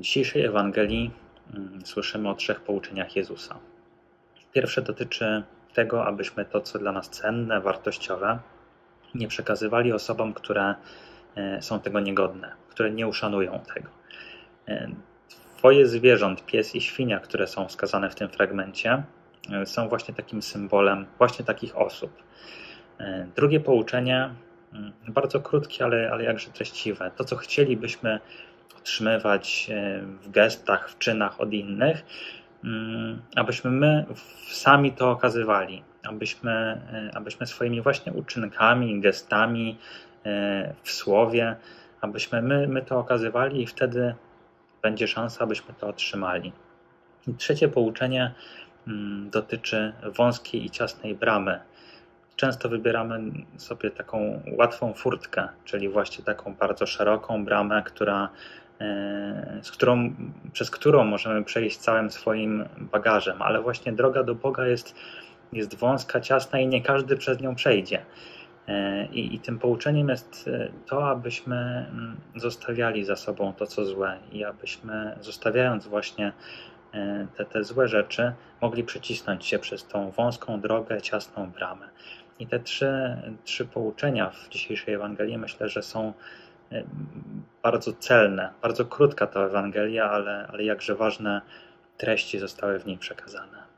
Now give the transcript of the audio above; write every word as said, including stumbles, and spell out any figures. W dzisiejszej Ewangelii słyszymy o trzech pouczeniach Jezusa. Pierwsze dotyczy tego, abyśmy to, co dla nas cenne, wartościowe, nie przekazywali osobom, które są tego niegodne, które nie uszanują tego. Twoje zwierząt, pies i świnia, które są wskazane w tym fragmencie, są właśnie takim symbolem właśnie takich osób. Drugie pouczenie, bardzo krótkie, ale, ale jakże treściwe. To, co chcielibyśmy otrzymywać w gestach, w czynach od innych, abyśmy my sami to okazywali, abyśmy, abyśmy swoimi właśnie uczynkami, gestami, w słowie, abyśmy my, my to okazywali i wtedy będzie szansa, abyśmy to otrzymali. I trzecie pouczenie dotyczy wąskiej i ciasnej bramy. Często wybieramy sobie taką łatwą furtkę, czyli właśnie taką bardzo szeroką bramę, która, z którą, przez którą możemy przejść całym swoim bagażem, ale właśnie droga do Boga jest, jest wąska, ciasna i nie każdy przez nią przejdzie. I, I tym pouczeniem jest to, abyśmy zostawiali za sobą to, co złe i abyśmy, zostawiając właśnie te, te złe rzeczy, mogli przecisnąć się przez tą wąską drogę, ciasną bramę. I te trzy, trzy pouczenia w dzisiejszej Ewangelii, myślę, że są bardzo celne. Bardzo krótka ta Ewangelia, ale, ale jakże ważne treści zostały w niej przekazane.